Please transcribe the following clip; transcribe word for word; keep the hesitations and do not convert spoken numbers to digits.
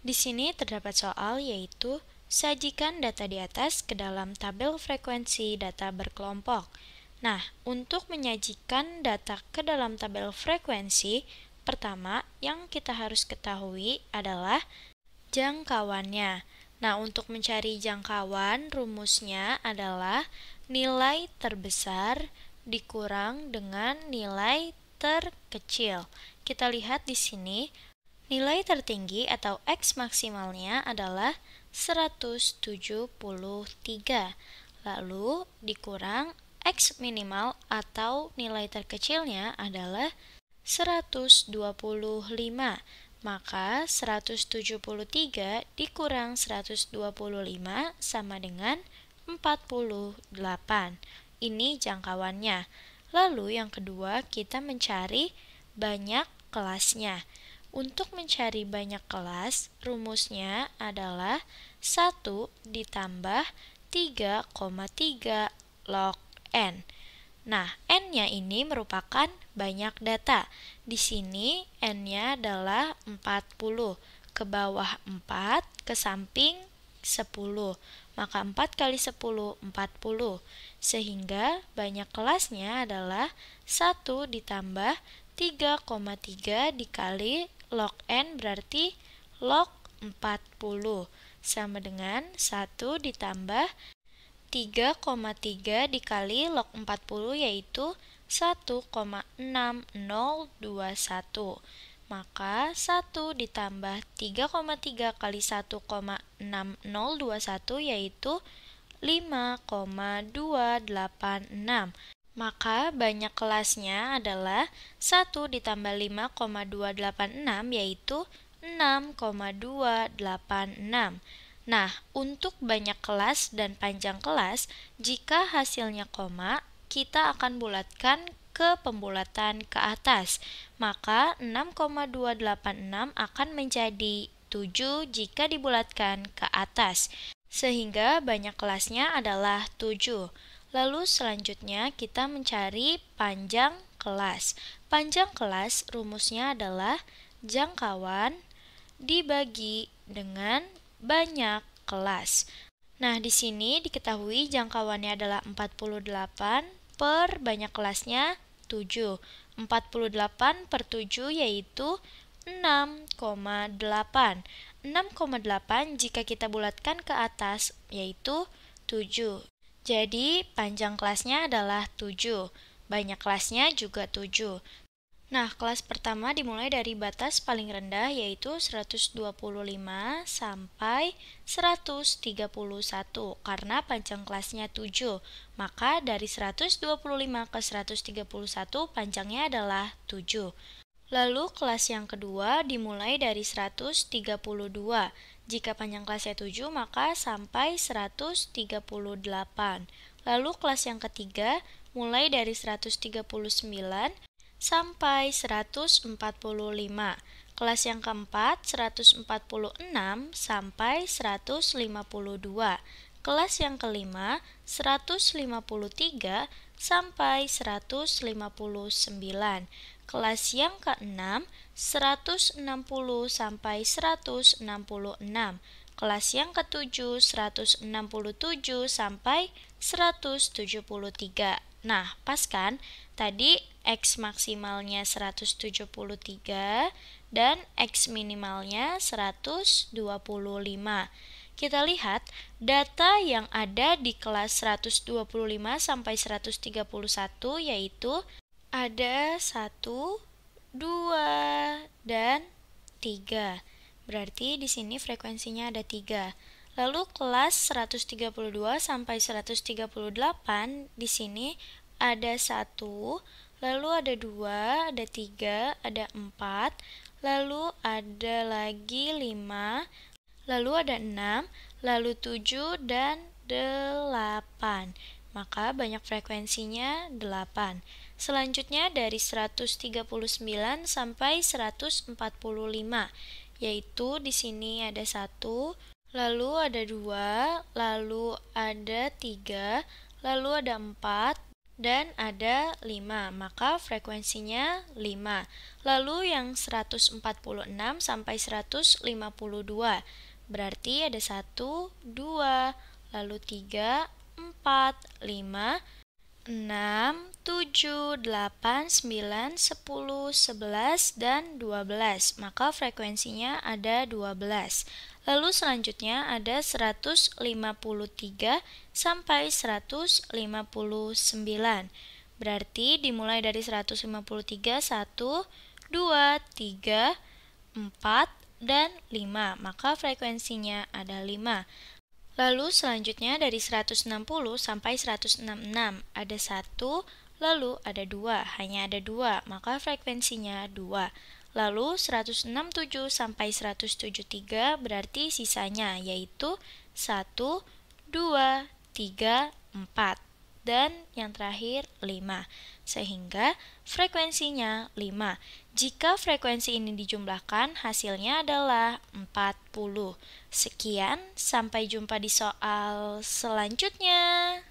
Di sini terdapat soal yaitu sajikan data di atas ke dalam tabel frekuensi data berkelompok. Nah, untuk menyajikan data ke dalam tabel frekuensi, pertama yang kita harus ketahui adalah jangkauannya. Nah, untuk mencari jangkauan, rumusnya adalah nilai terbesar dikurang dengan nilai terkecil. Kita lihat di sini, nilai tertinggi atau X maksimalnya adalah seratus tujuh puluh tiga, lalu dikurang X minimal atau nilai terkecilnya adalah seratus dua puluh lima. Maka seratus tujuh puluh tiga dikurang seratus dua puluh lima sama dengan empat puluh delapan. Ini jangkauannya. Lalu yang kedua, kita mencari banyak kelasnya. Untuk mencari banyak kelas, rumusnya adalah satu ditambah tiga koma tiga log n. Nah, n-nya ini merupakan banyak data. Di sini n-nya adalah empat puluh, ke bawah empat, ke samping sepuluh. Maka empat kali sepuluh, empat puluh. Sehingga banyak kelasnya adalah satu ditambah tiga koma tiga dikali log n berarti log empat puluh. Sama dengan satu ditambah tiga koma tiga dikali log empat puluh yaitu satu koma enam nol dua satu. Maka satu ditambah tiga koma tiga kali satu koma enam nol dua satu yaitu lima koma dua delapan enam. Maka banyak kelasnya adalah satu ditambah lima koma dua delapan enam yaitu enam koma dua delapan enam. Nah, untuk banyak kelas dan panjang kelas, jika hasilnya koma, kita akan bulatkan ke pembulatan ke atas. Maka enam koma dua delapan enam akan menjadi tujuh jika dibulatkan ke atas. Sehingga banyak kelasnya adalah tujuh. Lalu selanjutnya kita mencari panjang kelas. Panjang kelas rumusnya adalah jangkauan dibagi dengan banyak kelas. Nah, di sini diketahui jangkauannya adalah empat puluh delapan per banyak kelasnya tujuh. empat puluh delapan per tujuh yaitu enam koma delapan. enam koma delapan jika kita bulatkan ke atas yaitu tujuh. Jadi, panjang kelasnya adalah tujuh. Banyak kelasnya juga tujuh. Nah, kelas pertama dimulai dari batas paling rendah yaitu seratus dua puluh lima sampai seratus tiga puluh satu karena panjang kelasnya tujuh. Maka dari seratus dua puluh lima ke seratus tiga puluh satu panjangnya adalah tujuh. Lalu kelas yang kedua dimulai dari seratus tiga puluh dua. Jika panjang kelasnya tujuh maka sampai seratus tiga puluh delapan. Lalu kelas yang ketiga mulai dari seratus tiga puluh sembilan sampai seratus empat puluh lima. Kelas yang keempat seratus empat puluh enam sampai seratus lima puluh dua. Kelas yang kelima seratus lima puluh tiga sampai seratus lima puluh sembilan. Kelas yang keenam seratus enam puluh sampai seratus enam puluh enam. Kelas yang ketujuh seratus enam puluh tujuh sampai seratus tujuh puluh tiga. Nah, pas kan? Tadi X maksimalnya seratus tujuh puluh tiga dan X minimalnya seratus dua puluh lima. Kita lihat data yang ada di kelas seratus dua puluh lima sampai seratus tiga puluh satu yaitu ada satu, dua, dan tiga. Berarti di sini frekuensinya ada tiga. Lalu kelas seratus tiga puluh dua sampai seratus tiga puluh delapan di sini ada satu, lalu ada dua, ada tiga, ada empat, lalu ada lagi lima, lalu ada enam, lalu tujuh, dan delapan. Maka banyak frekuensinya delapan. Selanjutnya dari seratus tiga puluh sembilan sampai seratus empat puluh lima, yaitu di sini ada satu, lalu ada dua, lalu ada tiga, lalu ada empat, dan ada lima, maka frekuensinya lima. Lalu yang seratus empat puluh enam sampai seratus lima puluh dua, berarti ada satu, dua, lalu tiga, empat, lima, enam, tujuh, delapan, sembilan, sepuluh, sebelas, dan dua belas, maka frekuensinya ada dua belas. Lalu selanjutnya ada seratus lima puluh tiga sampai seratus lima puluh sembilan, berarti dimulai dari seratus lima puluh tiga, satu, dua, tiga, empat, dan lima, maka frekuensinya ada lima. Lalu selanjutnya dari seratus enam puluh sampai seratus enam puluh enam ada satu, lalu ada dua, hanya ada dua, maka frekuensinya dua. Lalu seratus enam puluh tujuh sampai seratus tujuh puluh tiga berarti sisanya yaitu satu, dua, tiga, empat, dan yang terakhir lima. Sehingga frekuensinya lima. Jika frekuensi ini dijumlahkan, hasilnya adalah empat puluh. Sekian, sampai jumpa di soal selanjutnya.